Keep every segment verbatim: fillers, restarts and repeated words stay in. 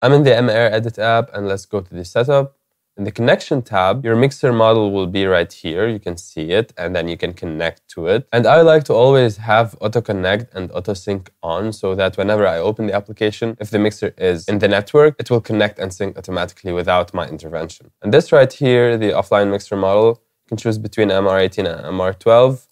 I'm in the M R Edit app, and let's go to the setup. In the connection tab, your mixer model will be right here. You can see it, and then you can connect to it. And I like to always have auto connect and auto sync on so that whenever I open the application, if the mixer is in the network, it will connect and sync automatically without my intervention. And this right here, the offline mixer model, you can choose between M R eighteen and M R twelve.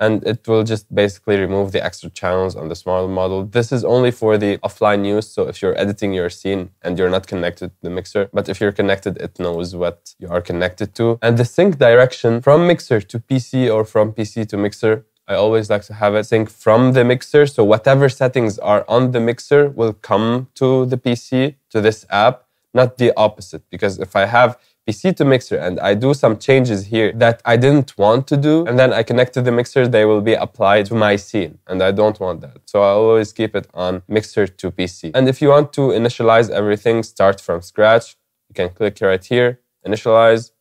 And it will just basically remove the extra channels on the small model. This is only for the offline use, so if you're editing your scene and you're not connected to the mixer, but if you're connected, it knows what you are connected to. And the sync direction from mixer to P C or from P C to mixer, I always like to have it sync from the mixer, so whatever settings are on the mixer will come to the P C, to this app, not the opposite, because if I have P C to mixer and I do some changes here that I didn't want to do, and then I connect to the mixer, they will be applied to my scene, and I don't want that. So I always keep it on mixer to P C. And if you want to initialize everything, start from scratch, you can click right here, initialize,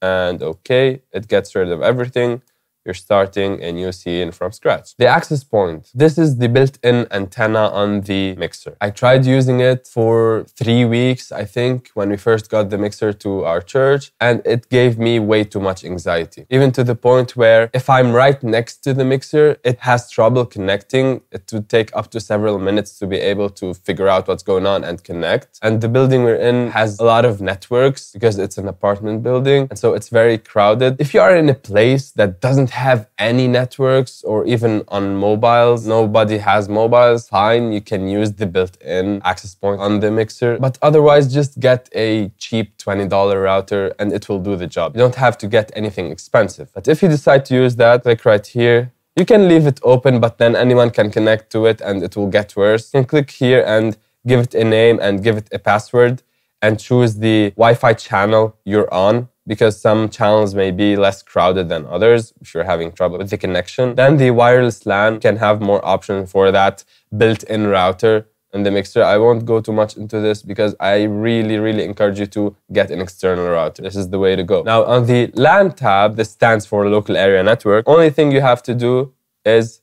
and okay, it gets rid of everything. You're starting a new scene from scratch. The access point. This is the built-in antenna on the mixer. I tried using it for three weeks, I think, when we first got the mixer to our church, and it gave me way too much anxiety. Even to the point where if I'm right next to the mixer, it has trouble connecting. It would take up to several minutes to be able to figure out what's going on and connect. And the building we're in has a lot of networks because it's an apartment building, and so it's very crowded. If you are in a place that doesn't have any networks, or even on mobiles, nobody has mobiles, fine, you can use the built-in access point on the mixer, but otherwise just get a cheap twenty dollar router and it will do the job. You don't have to get anything expensive. But if you decide to use that, click right here. You can leave it open, but then anyone can connect to it and it will get worse. You can click here and give it a name and give it a password and choose the Wi-Fi channel you're on, because some channels may be less crowded than others if you're having trouble with the connection. Then the wireless LAN can have more options for that built-in router in the mixer. I won't go too much into this because I really, really encourage you to get an external router. This is the way to go. Now on the LAN tab, this stands for Local Area Network. Only thing you have to do is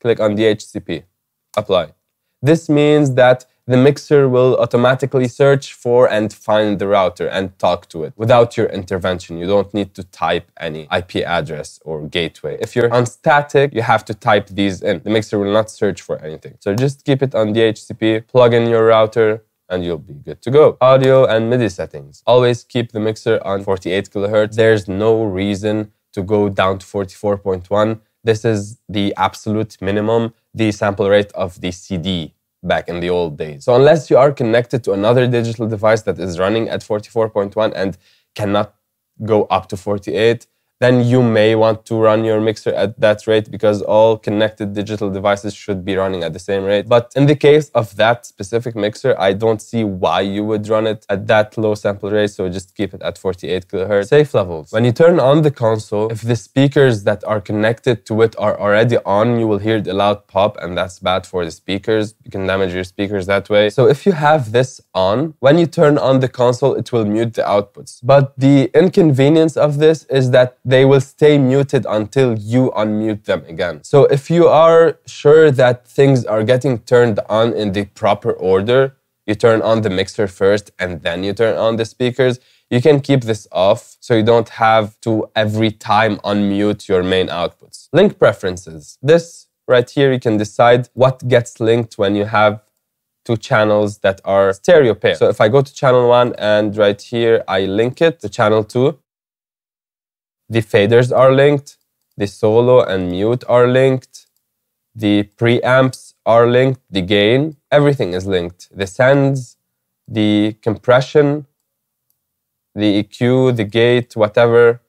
click on D H C P, apply. This means that the mixer will automatically search for and find the router and talk to it without your intervention. You don't need to type any I P address or gateway. If you're on static, you have to type these in. The mixer will not search for anything. So just keep it on D H C P, plug in your router, and you'll be good to go. Audio and MIDI settings. Always keep the mixer on forty-eight kilohertz. There's no reason to go down to forty-four point one. This is the absolute minimum, the sample rate of the C D. Back in the old days. So unless you are connected to another digital device that is running at forty-four point one and cannot go up to forty-eight, then you may want to run your mixer at that rate, because all connected digital devices should be running at the same rate. But in the case of that specific mixer, I don't see why you would run it at that low sample rate, so just keep it at forty-eight kilohertz. Safe levels. When you turn on the console, if the speakers that are connected to it are already on, you will hear the loud pop, and that's bad for the speakers. You can damage your speakers that way. So if you have this on, when you turn on the console, it will mute the outputs. But the inconvenience of this is that they will stay muted until you unmute them again. So if you are sure that things are getting turned on in the proper order, you turn on the mixer first and then you turn on the speakers, you can keep this off so you don't have to every time unmute your main outputs. Link preferences. This right here, you can decide what gets linked when you have two channels that are stereo pair. So if I go to channel one and right here, I link it to channel two, the faders are linked, the solo and mute are linked, the preamps are linked, the gain, everything is linked. The sends, the compression, the E Q, the gate, whatever,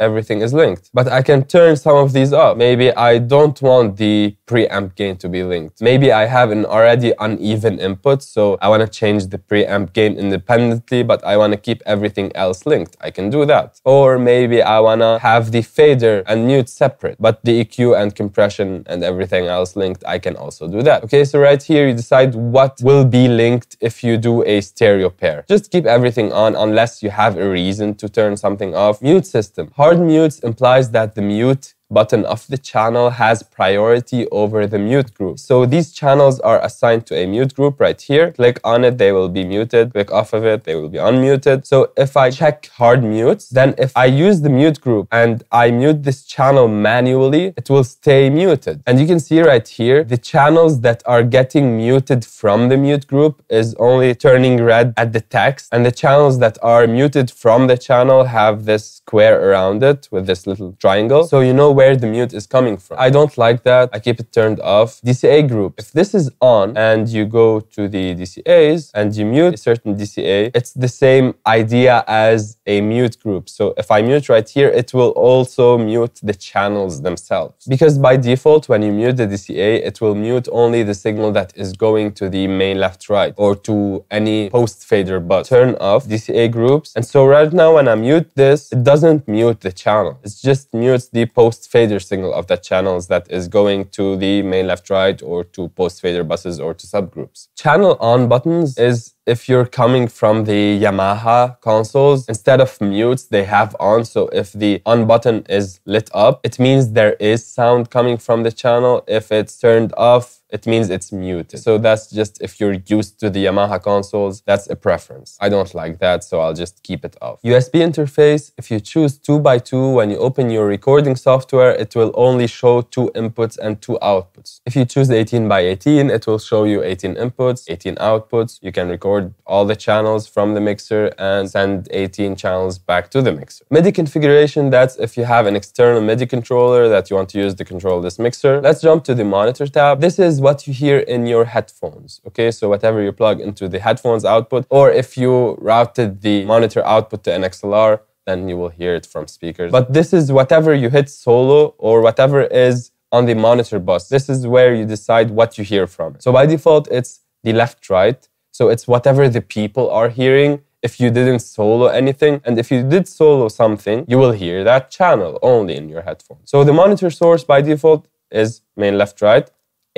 everything is linked. But I can turn some of these off. Maybe I don't want the preamp gain to be linked. Maybe I have an already uneven input, so I want to change the preamp gain independently, but I want to keep everything else linked. I can do that. Or maybe I want to have the fader and mute separate, but the E Q and compression and everything else linked, I can also do that. Okay, so right here you decide what will be linked if you do a stereo pair. Just keep everything on unless you have a reason to turn something off. Mute system. Hard mutes implies that the mute button of the channel has priority over the mute group. So these channels are assigned to a mute group right here. Click on it, they will be muted. Click off of it, they will be unmuted. So if I check hard mutes, then if I use the mute group and I mute this channel manually, it will stay muted. And you can see right here, the channels that are getting muted from the mute group is only turning red at the text. And the channels that are muted from the channel have this square around it with this little triangle. So you know where the mute is coming from. I don't like that. I keep it turned off. D C A group. If this is on and you go to the D C As and you mute a certain D C A, it's the same idea as a mute group. So if I mute right here, it will also mute the channels themselves. Because by default, when you mute the D C A, it will mute only the signal that is going to the main left right or to any post fader bus. Turn off D C A groups. And so right now when I mute this, it doesn't mute the channel. It just mutes the post fader signal of that channels that is going to the main left right or to post fader buses or to subgroups. Channel on buttons is if you're coming from the Yamaha consoles, instead of mutes, they have on. So if the on button is lit up, it means there is sound coming from the channel. If it's turned off, it means it's muted. So that's just if you're used to the Yamaha consoles, that's a preference. I don't like that, so I'll just keep it off. U S B interface, if you choose two by two, when you open your recording software, it will only show two inputs and two outputs. If you choose eighteen by eighteen, it will show you eighteen inputs, eighteen outputs. You can record all the channels from the mixer and send eighteen channels back to the mixer. MIDI configuration, that's if you have an external MIDI controller that you want to use to control this mixer. Let's jump to the monitor tab. This is what you hear in your headphones, okay? So whatever you plug into the headphones output, or if you routed the monitor output to an X L R, then you will hear it from speakers. But this is whatever you hit solo or whatever is on the monitor bus. This is where you decide what you hear from. So by default, it's the left, right. So it's whatever the people are hearing. If you didn't solo anything, and if you did solo something, you will hear that channel only in your headphones. So the monitor source by default is main left right,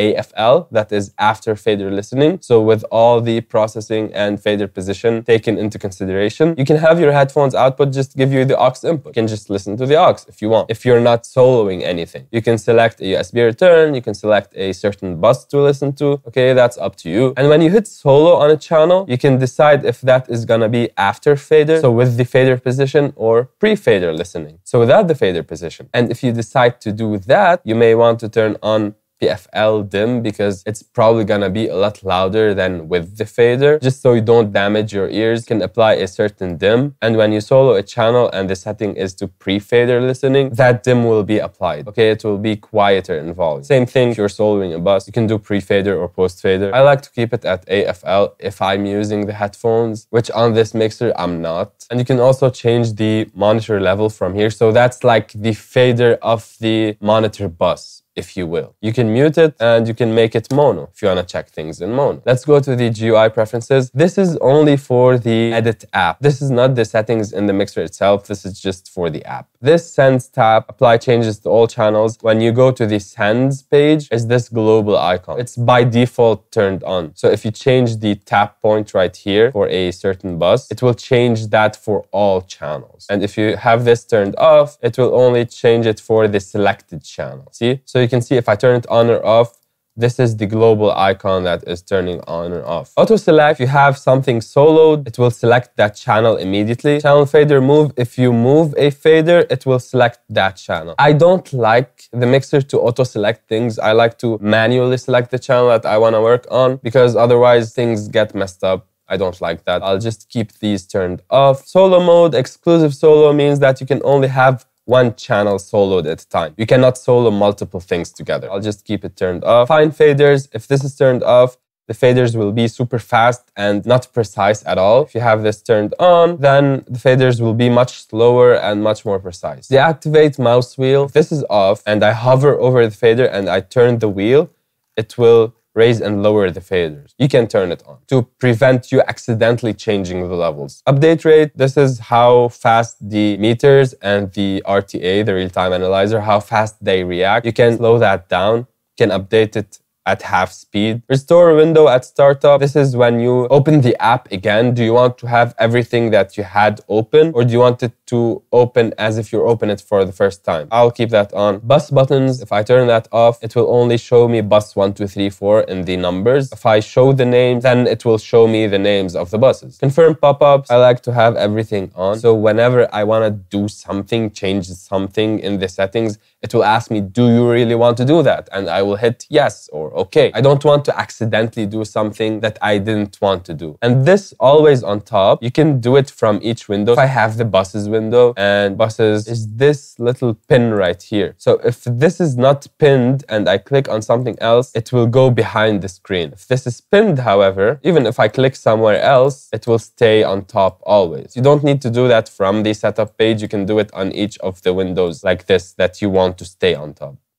A F L, that is after fader listening. So with all the processing and fader position taken into consideration, you can have your headphones output just give you the aux input. You can just listen to the aux if you want. If you're not soloing anything, you can select a U S B return, you can select a certain bus to listen to. Okay, that's up to you. And when you hit solo on a channel, you can decide if that is gonna be after fader, so with the fader position, or pre-fader listening, so without the fader position. And if you decide to do that, you may want to turn on P F L dim because it's probably gonna be a lot louder than with the fader. Just so you don't damage your ears, you can apply a certain dim. And when you solo a channel and the setting is to pre-fader listening, that dim will be applied. Okay, it will be quieter in volume. Same thing if you're soloing a bus, you can do pre-fader or post-fader. I like to keep it at A F L if I'm using the headphones, which on this mixer I'm not. And you can also change the monitor level from here. So that's like the fader of the monitor bus, if you will. You can mute it and you can make it mono if you want to check things in mono. Let's go to the G U I preferences. This is only for the edit app. This is not the settings in the mixer itself. This is just for the app. This sends tab, apply changes to all channels. When you go to the sends page, is this global icon. It's by default turned on. So if you change the tap point right here for a certain bus, it will change that for all channels. And if you have this turned off, it will only change it for the selected channel. See? So you can see if I turn it on or off, this is the global icon that is turning on or off. Auto select, if you have something soloed, it will select that channel immediately. Channel fader move, if you move a fader, it will select that channel. I don't like the mixer to auto select things. I like to manually select the channel that I want to work on because otherwise things get messed up. I don't like that. I'll just keep these turned off. Solo mode, exclusive solo means that you can only have one channel soloed at a time. You cannot solo multiple things together. I'll just keep it turned off. Find faders. If this is turned off, the faders will be super fast and not precise at all. If you have this turned on, then the faders will be much slower and much more precise. Deactivate mouse wheel. If this is off and I hover over the fader and I turn the wheel, it will raise and lower the faders. You can turn it on to prevent you accidentally changing the levels. Update rate, this is how fast the meters and the R T A, the real-time analyzer, how fast they react. You can slow that down, you can update it at half speed. Restore window at startup. This is when you open the app again. Do you want to have everything that you had open, or do you want it to open as if you open it for the first time? I'll keep that on. Bus buttons, if I turn that off, it will only show me bus one, two, three, four in the numbers. If I show the name, then it will show me the names of the buses. Confirm pop-ups, I like to have everything on. So whenever I want to do something, change something in the settings, it will ask me, do you really want to do that? And I will hit yes or okay. I don't want to accidentally do something that I didn't want to do. And this always on top, you can do it from each window. If I have the buses window, and buses is this little pin right here. So if this is not pinned and I click on something else, it will go behind the screen. If this is pinned, however, even if I click somewhere else, it will stay on top always. You don't need to do that from the setup page. You can do it on each of the windows like this that you want to stay on top.